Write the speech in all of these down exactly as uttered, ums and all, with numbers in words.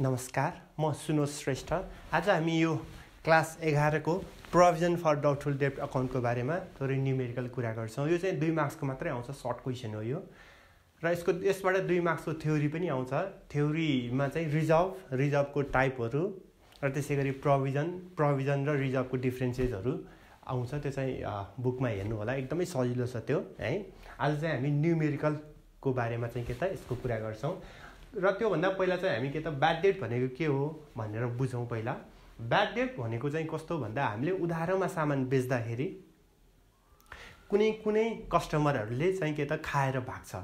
नमस्कार म सुनोज श्रेष्ठ आज हामी यो क्लास eleven को provision for doubtful debt account को बारेमा थोरै न्यूमेरिकल कुरा गर्छौं यो चाहिँ two मार्क्स को मात्रै आउँछ शॉर्ट क्वेशन हो यो र यसको यसबाट two मार्क्स को थ्योरी पनि आउँछ थ्योरीमा चाहिँ रिजर्भ रिजर्भ को टाइपहरु र त्यसैगरी प्रोभिजन प्रोभिजन र रिजर्भ को डिफरेन्सेसहरु आउँछ त्यो चाहिँ बुकमा हेर्नु होला एकदमै सजिलो छ त्यो है आज चाहिँ हामी न्यूमेरिकल को बारेमा चाहिँ के त यसको कुरा गर्छौं र त्यो भन्दा पहिला चाहिँ हामी के त ब्याड डेट भनेको के हो भनेर बुझौं पहिला ब्याड डेट भनेको चाहिँ कस्तो भन्दा हामीले उधारोमा सामान बेच्दाखेरि कुनै कुनै कस्टमरहरुले चाहिँ के त खाएर भाग्छ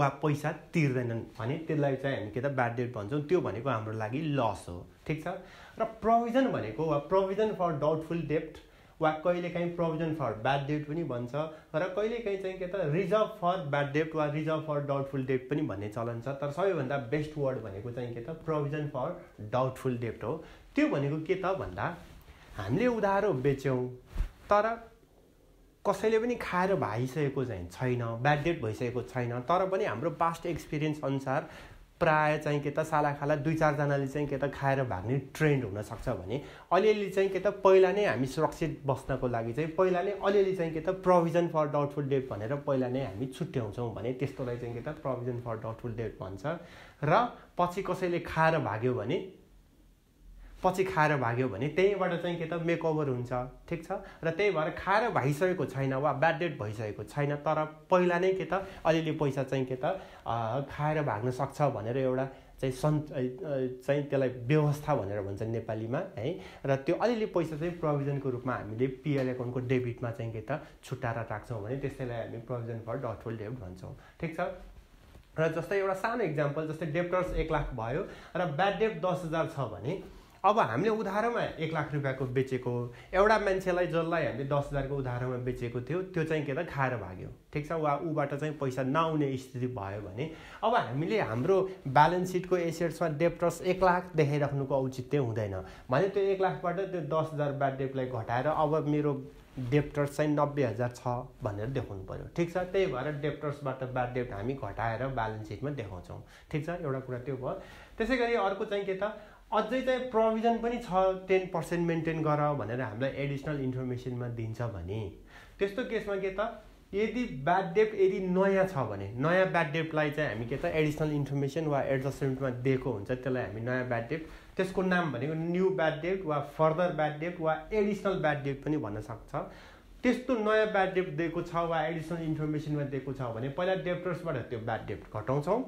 वा पैसा तिर्दैनन् भने त्यसलाई चाहिँ हामी के त ब्याड डेट भन्छौं त्यो भनेको हाम्रो लागि लस हो ठीक छ र प्रोभिजन भनेको वा प्रोभिजन फर डाउटफुल डेट वा कहिलेकाहीँ प्रोभिजन फर ब्याड डेट पनि भन्छ र कहिलेकाहीँ चाहिँ के त रिजर्भ फर ब्याड डेट वा रिजर्भ फर डाउटफुल डेट पनि भन्ने चलन छ तर सबैभन्दा बेस्ट वर्ड भनेको चाहिँ के त प्रोभिजन फर डाउटफुल डेट हो त्यो भनेको के त भन्दा हामीले उधारो बेच्यौं तर कसैले पनि खाएर भाइसकेको चाहिँ छैन ब्याड डेट भइसकेको छैन तर पनि हाम्रो पास्ट एक्सपिरियन्स अनुसार प्राय चाहिँ के त सालाखाला दुई चार जनाले चाहिँ के त खाएर भाग्ने ट्रेन्ड हुन सक्छ भने अलिअलि चाहिँ के त पहिला नै हामी सुरक्षित बस्नको लागि चाहिँ पहिला नै अलिअलि चाहिँ के त प्रोभिजन फर डाउटफुल डेट भनेर पहिला नै हामी छुट्याउँछौं भने त्यस्तोलाई चाहिँ के त प्रोभिजन फर डाउटफुल डेट भन्छ र पछि कसैले खाएर भाग्यो भने पछि खाएर भाग्यो भने त्यहीबाट चाहिँ के त मेकओभर हुन्छ ठीक छ र त्यही भएर खाएर भाइसकेको छैन वा ब्याड डेट भइसकेको छैन तर पहिला नै के त अलिअलि पैसा चाहिँ के त खाएर भाग्न सक्छ भनेर एउटा चाहिँ चाहिँ त्यसलाई व्यवस्था भनेर भन्छ नेपालीमा है र त्यो अलिअलि पैसा चाहिँ प्रोभिजन को रूपमा हामीले पीएल अकाउन्ट को डेबिटमा चाहिँ के त छुटाएर राख्छौं भने त्यसैलाई हामी प्रोभिजन फर डाउटफुल डेट भन्छौं ठीक छ र जस्तै एउटा सानो एक्जामपल जस्तै डेब्टर्स one लाख भयो र ब्याड डेट ten thousand छ भने अब हामीले उधारोमा one लाख रुपैयाँको बेचेको एउटा मान्छेलाई जसलाई हामीले ten thousand को उधारोमा बेचेको थियो त्यो चाहिँ के त खाएर भाग्यो ठीक छ वा उबाट चाहिँ पैसा नआउने स्थिति भयो भने अब हामीले हाम्रो ब्यालेन्स शीटको एसेट्समा डेब्टर्स one लाख देखाइराख्नुको औचित्य हुँदैन भने त्यो one लाख बाट त्यो ten thousand ब्याड डेटलाई घटाएर अब मेरो डेब्टर्स चाहिँ ninety thousand छ भनेर देखाउनु पर्यो ठीक छ त्यही भएर डेब्टर्सबाट ब्याड डेट हामी घटाएर ब्यालेन्स शीटमा देखाउँछौं ठीक छ एउटा कुरा त्यो भयो त्यसैगरी अर्को चाहिँ के त अझै चाहिँ प्रोभिजन पनि छ ten percent मेन्टेन गर भनेर हामीलाई एडिशनल इन्फर्मेसनमा दिन्छ भने त्यस्तो केसमा के त यदि ब्याड डेट यदि नयाँ छ भने नयाँ ब्याड डेटलाई चाहिँ हामी के त एडिशनल इन्फर्मेसन वा एडजस्टमेन्टमा दिएको हुन्छ त्यसलाई हामी नयाँ ब्याड डेट त्यसको नाम भनेको न्यू ब्याड डेट वा फर्दर ब्याड डेट वा एडिशनल ब्याड डेट पनि भन्न सक्छ त्यस्तो नयाँ ब्याड डेट दिएको छ वा एडिशनल इन्फर्मेसनमा दिएको छ भने पहिला डेब्टर्सबाट त्यो ब्याड डेट घटाउँछौं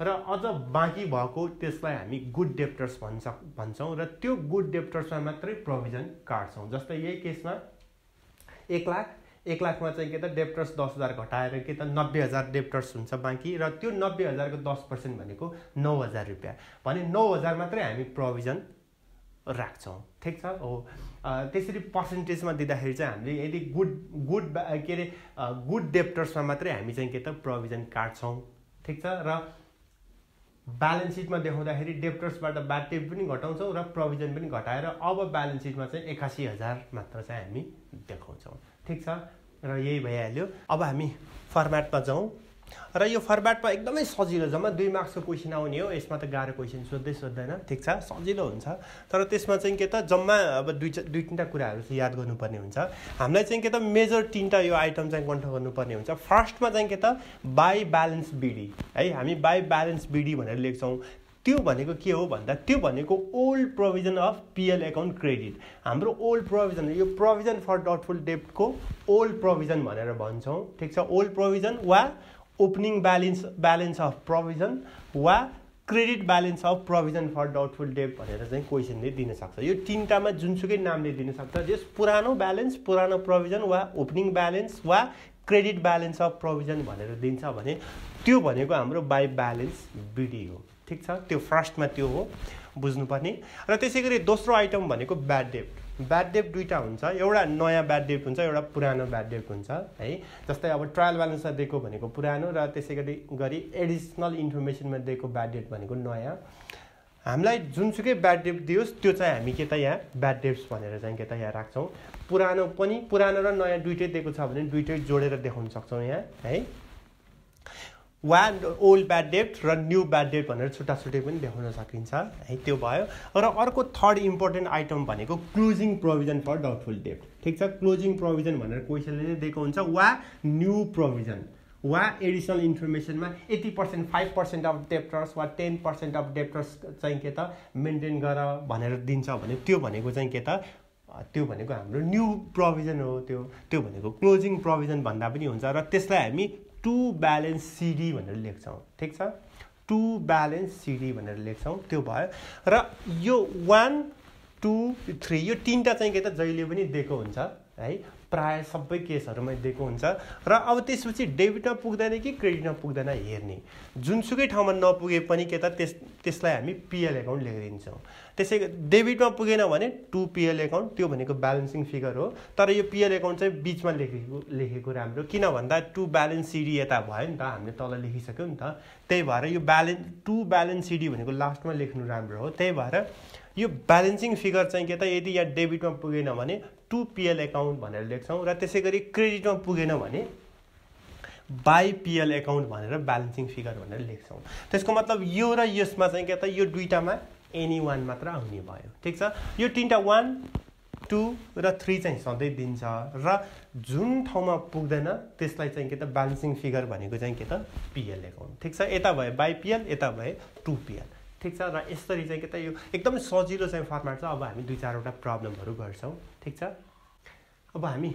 र अझ बाँकी भएको त्यसलाई हामी गुड डेब्टर्स भन्छ भन्छौं र त्यो गुड डेब्टर्समा मात्रै प्रोभिजन काट्छौं जस्तै यही केसमा one लाख one लाख मा चाहिँ के त डेब्टर्स ten thousand घटाएर के त ninety thousand डेब्टर्स हुन्छ बाँकी र त्यो ninety thousand को ten percent भनेको nine thousand रुपैयाँ भने nine thousand मात्रै हामी प्रोभिजन राख्छौं ठीक छ हो त्यसरी पर्सेन्टेजमा दिदाखेरि चाहिँ हामीले यदि गुड गुड के रे गुड डेब्टर्समा मात्रै हामी चाहिँ के त प्रोभिजन काट्छौं ठीक छ र ब्यालेन्स शीटमा देखाउँदाखेरि डेब्टर्सबाट ब्याड डेट पनि घटाउँछौं र प्रोभिजन पनि घटाएर अब ब्यालेन्स शीटमा चाहिँ eighty thousand मात्र चाहिँ हामी देखाउँछौं ठीक छ र यही भइहाल्यो अब हामी फर्म्याटमा जाउँ र यो फर्म्याटमा एकदमै सजिलो जम्मा two मार्क्स को क्वेशन आउने हो यसमा त गाह्रो क्वेशन सोध्दै सोध्दैन ठीक छ सजिलो हुन्छ तर त्यसमा चाहिँ के त जम्मा अब दुई दुई तीनटा कुराहरु चाहिँ याद गर्नुपर्ने हुन्छ हामीलाई चाहिँ के त मेजर तीनटा यो आइटम चाहिँ कन्ट्रोल गर्नुपर्ने हुन्छ फर्स्टमा चाहिँ के त बाइ ब्यालेन्स बीडी है हामी बाइ ब्यालेन्स बीडी भनेर लेख्छौं त्यो भनेको के हो भन्दा त्यो भनेको old provision of PL account credit हाम्रो ओल्ड प्रोभिजन यो प्रोभिजन फर डाउटफुल डेट को ओल्ड प्रोभिजन भनेर भन्छौं ठीक छ ओल्ड प्रोभिजन वा opening balance balance of provision वा credit balance of provision for doubtful debt भनेर चाहिँ क्वेशन ले दिन सक्छ यो तीनटामा जुनसुकै नामले दिन सक्छ जस पुरानो ब्यालेन्स पुरानो प्रोभिजन वा ओपनिङ ब्यालेन्स वा क्रेडिट ब्यालेन्स अफ प्रोभिजन भनेर दिन्छ भने त्यो भनेको हाम्रो बाइ ब्यालेन्स बीडी हो ठीक छ त्यो फर्स्टमा त्यो हो बुझ्नुपर्ने र त्यसैगरी दोस्रो आइटम भनेको ब्याड डेट ब्याड डेट दुईटा हुन्छ एउटा नयाँ ब्याड डेट हुन्छ एउटा पुरानो ब्याड डेट हुन्छ है जस्तै अब ट्रायल ब्यालेन्समा दिएको भनेको पुरानो र त्यसैगरी गरी एडिशनल इन्फर्मेसनमा दिएको ब्याड डेट भनेको नयाँ हामीलाई जुनसुकै ब्याड डेट दियोस् त्यो चाहिँ हामी के त यहाँ ब्याड डेट्स भनेर चाहिँ के त यहाँ राख्छौं पुरानो पनि पुरानो र नयाँ दुईटै दिएको छ भने दुईटै जोडेर देखाउन सक्छौं यहाँ है One old bad debt र new bad debt भनेर छुट्टा छुट्टै पनि देखाउन सकिन्छ है त्यो भयो र अर्को थर्ड इम्पोर्टेन्ट आइटम भनेको closing provision for doubtful debt ठीक छ क्लोजिङ प्रोभिजन भनेर क्वेशनले नै दिएको हुन्छ वा न्यू प्रोभिजन वा एडिशनल इन्फर्मेसनमा eighty percent five percent of debtors वा ten percent अफ डेप्टर्स चाहिँ के त मेन्टेन गर भनेर दिन्छ भने त्यो भनेको चाहिँ के त त्यो भनेको हाम्रो न्यू प्रोभिजन हो त्यो त्यो भनेको क्लोजिङ प्रोभिजन भन्दा पनि हुन्छ र त्यसलाई हामी टू बैलेंस सीडी भनेर लेख्छौं ठीक छ टू बैलेंस सीडी भनेर लेख्छौं त्यो भयो र यो one two three यो तीनटा चाहिँ के त जहिले पनि दिएको हुन्छ है प्राय सबै केसहरुमा दिएको हुन्छ र अब त्यसपछि डेबिटमा पुग्दैन कि क्रेडिटमा पुग्दैन हेर्ने जुनसुकै ठाउँमा नपुगे पनि के त त्यस त्यसलाई हामी पीएल अकाउन्ट लेखिदिन्छौं त्यसै डेबिटमा पुगेन भने टू पीएल अकाउन्ट त्यो भनेको ब्यालेन्सिङ फिगर हो तर यो पीएल अकाउन्ट चाहिँ बीचमा लेखेको लेखेको राम्रो किन भन्दा टू ब्यालेन्स सीडी यता भयो नि त हामीले तल लेखिसक्यौ नि त त्यही भएर यो ब्यालेन्स टू ब्यालेन्स सीडी भनेको लास्टमा लेख्नु राम्रो हो त्यही भएर यो ब्यालेन्सिङ फिगर चाहिँ के त यदि यहाँ डेबिटमा पुगेन भने टू पीएल अकाउन्ट भनेर लेख्छौं र त्यसैगरी क्रेडिटमा पुगेन भने बाई पीएल अकाउन्ट भनेर ब्यालेन्सिङ फिगर भनेर लेख्छौं त्यसको मतलब यो र यसमा चाहिँ के त यो दुईटामा एनी वान मात्र आउने भयो ठीक छ यो तीनटा one two र three चाहिँ सधैं दिन्छ र जुन ठाउँमा पुग्दैन त्यसलाई चाहिँ के त ब्यालेन्सिङ फिगर भनेको चाहिँ के त पीएल अकाउन्ट ठीक छ एता भयो बाई पीएल एता भयो टू पीएल ठीक छ र यसरी चाहिँ के त यो एकदम सजिलो चाहिँ फर्म्याट छ अब हामी दुई चारवटा प्रब्लमहरु गर्छौं ठीक छ अब हामी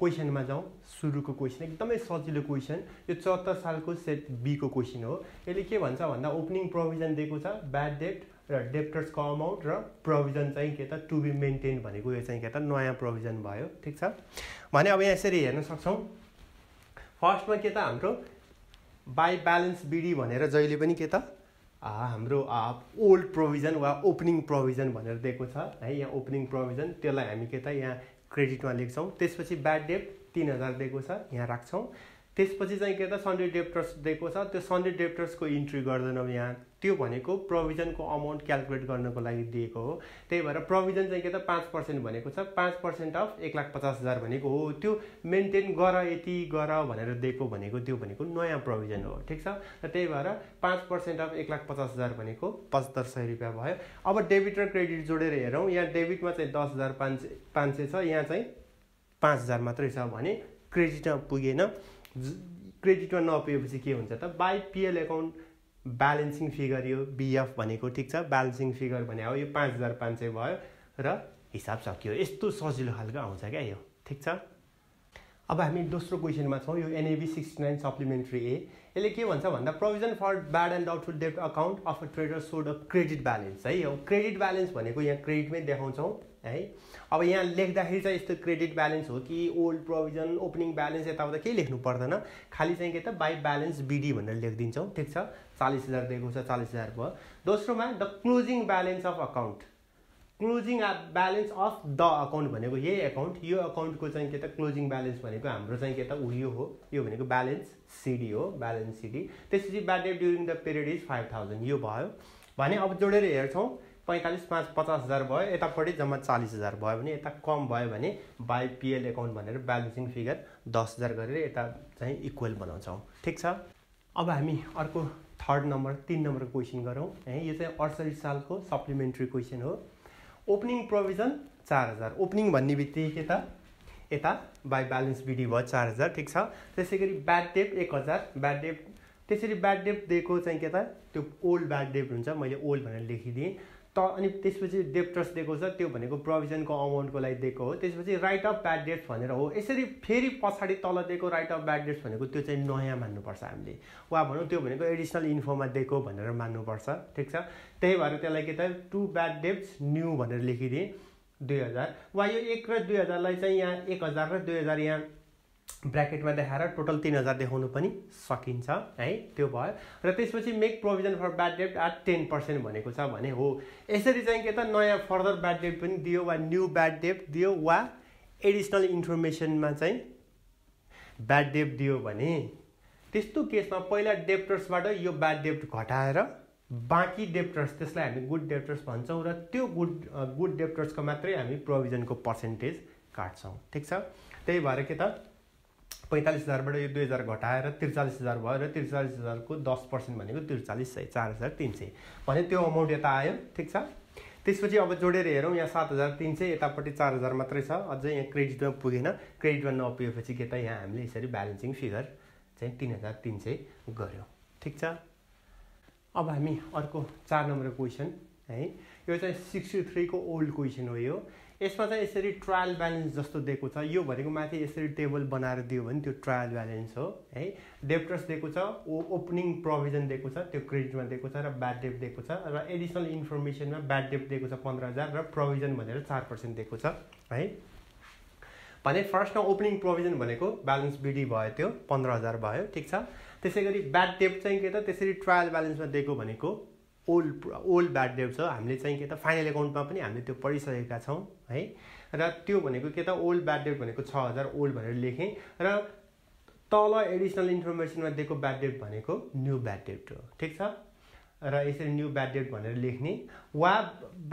क्वेशनमा जाऊ सुरुको क्वेशन एकदमै सजिलो क्वेशन यो seventy-four सालको सेट बी को क्वेशन हो यसले के भन्छ भन्दा ओपनिङ प्रोभिजन दिएको छ बैड डेट र डेप्टर्स को अमाउन्ट र प्रोभिजन चाहिँ के त टु बी मेन्टेन भनेको यो चाहिँ के त नयाँ प्रोभिजन भयो ठीक छ भने अब यहाँ यसरी हेर्न सक्छौं फर्स्टमा के त हाम्रो बाई ब्यालेन्स बीडी भनेर जहिले पनि के त आ हाम्रो ओल्ड प्रोभिजन वा ओपनिङ प्रोभिजन भनेर दिएको छ है यहाँ ओपनिङ प्रोभिजन त्यसलाई हामी के त यहाँ क्रेडिटमा लेख्छौं त्यसपछि बैड डेट three thousand दिएको छ यहाँ राख्छौं त्यसपछि चाहिँ के त सन्ड्री डेप्टर्स दिएको छ त्यो सन्ड्री डेप्टर्स को इन्ट्री गर्दैनौ यहाँ त्यो भनेको प्रोभिजन को अमाउन्ट क्याल्कुलेट गर्नको लागि दिएको हो त्यही भएर प्रोभिजन चाहिँ के त five percent भनेको छ five percent of one lakh fifty thousand भनेको हो त्यो मेन्टेन गर यति गर भनेर दिएको भनेको त्यो भनेको नयाँ प्रोभिजन हो ठीक छ र त्यही भएर five percent of one lakh fifty thousand भनेको seventy-five hundred रुपैयाँ भयो अब डेबिट र क्रेडिट जोडेर हेरौं यहाँ डेबिटमा चाहिँ ten thousand five hundred छ यहाँ चाहिँ five thousand मात्रै छ भने क्रेडिटमा पुगेन क्रेडिटमा नपुगेपछि के हुन्छ त by PL account balancing figure यो बीएफ भनेको ठीक छ ब्यालेन्सिङ फिगर भने हो यो five thousand five hundred भयो र हिसाब सकियो यस्तो सजिलो हालको आउँछ के यो ठीक छ अब हामी दोस्रो क्वेशनमा छौं यो एनएबी sixty-nine सप्लिमेन्ट्री ए यसले के भन्छ भन्दा provision for bad and doubtful debt account of a trader sold a credit balance है यो क्रेडिट ब्यालेन्स भनेको यहाँ क्रेडिटमै देखाउँछौं है अब यहाँ लेख्दाखेरि चाहिँ यस्तो क्रेडिट ब्यालेन्स हो कि ओल्ड प्रोभिजन ओपनिङ ब्यालेन्स यताउता के लेख्नु पर्दैन खाली चाहिँ के त बाई ब्यालेन्स बीडी भनेर लेखिदिन्छौं ठीक छ forty thousand दिएको छ forty thousand भयो दोस्रोमा the closing balance of account closing balance of the account भनेको यही अकाउन्ट यो अकाउन्ट को चाहिँ के त क्लोजिङ ब्यालेन्स भनेको हाम्रो चाहिँ के त उयो हो यो भनेको ब्यालेन्स सीडी हो ब्यालेन्स सीडी त्यसपछि bad debt during the period is five thousand यो भयो भने अब जोडेर हेर्छौं forty-five thousand five hundred fifty thousand भयो यतापटि जम्मा forty thousand भयो भने यता कम भयो भने बाई पीएल अकाउन्ट भनेर ब्यालेन्सिङ फिगर ten thousand गरेर यता चाहिँ इक्वल बनाउँछौं ठीक छ अब हामी अर्को थर्ड नम्बर three नम्बरको क्वेशन गरौं है यो चाहिँ sixty-eight सालको सप्लिमेन्ट्री क्वेशन हो opening provision four thousand opening भन्ने बित्तिकै के त यता बाई ब्यालेन्स बीडी भयो four thousand ठीक छ त्यसैगरी bad debt one thousand bad debt त्यसरी बैड डेट दिएको चाहिँ के त त्यो ओल्ड बैड डेट हुन्छ मैले ओल्ड भनेर लेखिदिए त अनि त्यसपछि डेप्टर्स दिएको छ त्यो भनेको प्रोभिजन को अमाउन्ट को लागि दिएको हो त्यसपछि राइट अफ बैड डेट्स भनेर हो यसरी फेरि पछाडी तल दिएको राइट अफ बैड डेट्स भनेको त्यो चाहिँ नयाँ मान्नु पर्छ हामीले वा भनौं त्यो भनेको एडिशनल इन्फोमा दिएको भनेर मान्नु पर्छ ठीक छ त्यही भएर त्यसलाई के त टू बैड डेट्स न्यू भनेर लेखिदिए two thousand वा यो one र two thousand लाई चाहिँ यहाँ one thousand र two thousand यहाँ ब्रैकेटमा देखाएर टोटल three thousand देखाउनु पनि सकिन्छ है त्यो भयो र त्यसपछि make provision for bad debt at ten percent भनेको छ भने हो यसरी चाहिँ के त नयाँ फर्दर बैड डेट पनि दियो वा न्यू बैड डेट दियो वा एडिशनल इन्फर्मेसनमा चाहिँ बैड डेट दियो भने त्यस्तो केसमा पहिला डेप्टर्सबाट यो बैड डेट घटाएर बाकी डेप्टर्स त्यसलाई हामी गुड डेप्टर्स भन्छौं र त्यो गुड गुड डेप्टर्स को मात्रै हामी प्रोभिजन को पर्सेन्टेज काट्छौं ठीक छ त्यही भएर के त पैंतालीस हज़ार बड़े दुई हज़ार घटाएर त्रिचालीस हज़ार भयो त्रिचालीस हज़ार को दस पर्सेंट भनेको त्रिचालीस सय चार हज़ार तीन सौ भने त्यो अमाउन्ट यता आयो ठीक छ। त्यसपछि अब जोडेर हेरौं यहाँ सात हज़ार तीन सौ यतापट्टि चार हज़ार मात्रै छ अझै यहाँ क्रेडिटमा पुगेन क्रेडिटमा नपुगेपछि के त यहाँ हामीले यसरी ब्यालेन्सिङ फिगर चाहिँ तीन हज़ार तीन सौ गऱ्यौं ठीक छ। अब हामी अर्को चार नंबर क्वेश्चन है यो चाहिँ सिक्सटी थ्री को ओल्ड क्वेश्चन हो। यो यसमा चाहिँ यसरी ट्रायल ब्यालेन्स जस्तो दिएको छ यो भनेको माथि यसरी टेबल बनाएर दियो भने त्यो ट्रायल ब्यालेन्स हो है। डेप्टर्स दिएको छ ओपनिङ प्रोभिजन दिएको छ त्यो क्रेडिटमा दिएको छ र ब्याड डेट दिएको छ र एडिशनल इन्फर्मेसनमा ब्याड डेट दिएको छ पंद्रह हजार र प्रोभिजन भनेर चार पर्सेंट दिएको छ है। भने फर्स्टमा ओपनिङ प्रोभिजन भनेको ब्यालेन्स बिडी भयो त्यो पंद्रह हजार भयो ठीक छ। त्यसैगरी ब्याड डेट चाहिँ के त त्यसरी ट्रायल ब्यालेन्समा दिएको भनेको ओल्ड ओल्ड ब्याड डेट छ हामीले चाहिँ के त फाइनल अकाउन्टमा पनि हामीले त्यो पढिसकेका छौं है र त्यो भनेको के त ओल्ड ब्याड डेट भनेको छ हजार ओल्ड भनेर लेखेँ र तल एडिशनल इन्फर्मेसनमा दिएको ब्याड डेट भनेको न्यू ब्याड डेट हो ठीक छ। र यसरी न्यू ब्याड डेट भनेर लेख्ने वा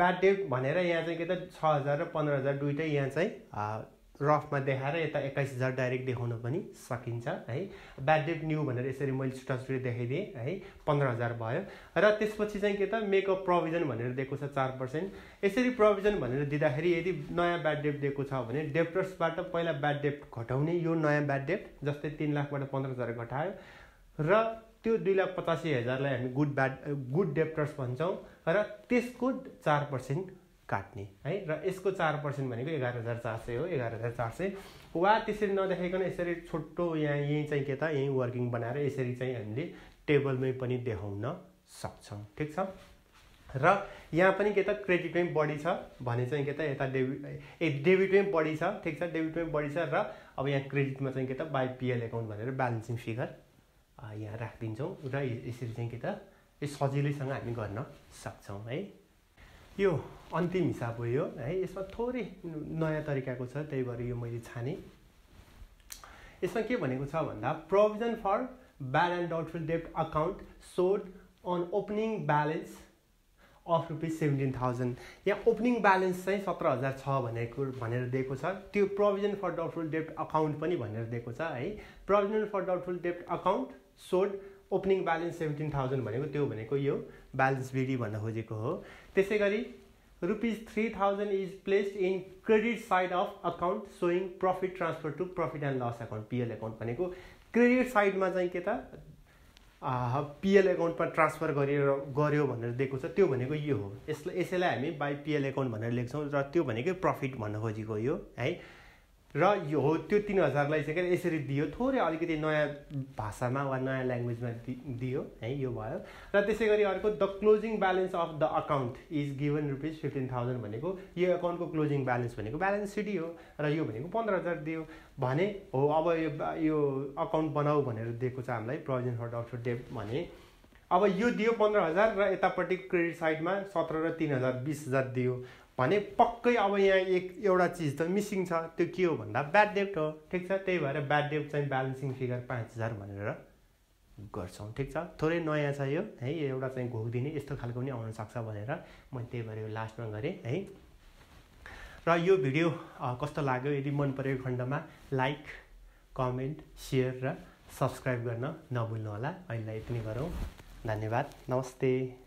ब्याड डेट भनेर यहाँ चाहिँ के त छ हजार र पंद्रह हजार दुईटै यहाँ चाहिँ रफमा देखाएर यता एक्काइस हजार डाइरेक्ट देखाउन पनि सकिन्छ है। ब्याड डेट न्यू भनेर यसरी मैले छुट्टाछुट्टै देखाइदिएँ है पंद्रह हजार भयो र त्यसपछि चाहिँ के त मेक अप प्रोभिजन भनेर दिएको छ चार पर्सेंट। यसरी प्रोभिजन भनेर दिँदाखेरि यदि नयाँ ब्याड डेट दिएको छ भने डेप्टर्सबाट पहिला ब्याड डेट घटाउने यो नयाँ ब्याड डेट जस्तै तीन लाखबाट पंद्रह हजार घटायो र त्यो दुई लाख पचासी हजारलाई हामी गुड ब्याड गुड डेप्टर्स भन्छौँ र त्यसको चार पर्सेंट काट्ने है र यसको चार पर्सेंट भनेको एघार हजार चार सौ हो एघार हजार चार सौ वा त्यसरी नदेखाइकन यसरी छोटो यहाँ यही चाहिँ के त यही वर्किङ बनाएर यसरी चाहिँ हामीले टेबलमै पनि देखाउन सक्छौं ठीक छ। र यहाँ पनि के त क्रेडिटमै बढी छ भने चाहिँ के त यता डेबिट ए डेबिटमै बढी छ ठीक छ डेबिटमै बढी छ र अब यहाँ क्रेडिटमा चाहिँ के त बाइ पीएल अकाउन्ट भनेर ब्यालेन्सिङ फिगर यहाँ राखिदिन्छौँ र यसरी चाहिँ के त सजिलैसँग हामी गर्न सक्छौँ है। यो अन्तिम हिसाब हो यो है यसमा थोरै नयाँ तरिकाको छ त्यही भएर यो मैले छाने। यसमा के भनेको छ भन्दा provision for bad and doubtful debt account showed on opening balance of rupees seventeen thousand यहाँ ओपनिङ ब्यालेन्स चाहिँ सत्रह हजार छ भनेको भनेर दिएको छ त्यो provision for doubtful debt account पनि भनेर दिएको छ है। Provision for doubtful debt account showed opening balance seventeen thousand भनेको त्यो भनेको यो ब्यालेन्स बिडी भन्न खोजेको हो। त्यसैगरी rupees three thousand is placed in credit side of account showing profit transfer to profit and loss account PL account भनेको credit side में चाहिँ के त पीएल अकाउंट में ट्रांसफर गरेर गर्यो भनेर दिएको छ त्यो भनेको यो हो यसले यसैलाई हामी बाइ पीएल अकाउंट भनेर लेख्छौं र त्यो भनेको प्रफिट भन्न खोजेको यो है। र यो हो त्यो तीन हजारलाई चाहिँ के यसरी दियो थोरै अलिकति नयाँ भाषामा वा नयाँ ल्याङ्ग्वेजमा दियो है यो भयो। र त्यसैगरी अर्को the closing balance of the account is given rupees fifteen thousand भनेको यो अकाउन्टको क्लोजिङ ब्यालेन्स भनेको ब्यालेन्स सिडी हो र यो भनेको पंद्रह हजार दियो भने हो। अब यो यो अकाउन्ट बनाऊ भनेर दिएको छ हामीलाई प्रोभिजन फर डाउटफुल डेट भने अब यो दियो पंद्रह हजार र यतापट्टि क्रेडिट साइडमा सत्रह र तीन हजार बीस हजार दियो भने पक्कै अब यहाँ एक एउटा चीज त मिसिङ छ त्यो के हो भन्दा ब्याड डेट हो ठीक छ। त्यही भएर ब्याड डेट चाहिँ ब्यालेन्सिङ फिगर पाँच हजार भनेर गर्छौँ ठीक छ। थोरै नयाँ छ यो है एउटा चाहिँ घोक्दिने यस्तो खालको पनि आउन सक्छ भनेर मैले त्यही भएर यो लास्टमा गरेँ है। र यो भिडियो कस्तो लाग्यो यदि मन परेको खण्डमा लाइक कमेन्ट सेयर र सब्सक्राइब गर्न नभुल्नुहोला। अहिले यति नै गरौँ धन्यवाद नमस्ते।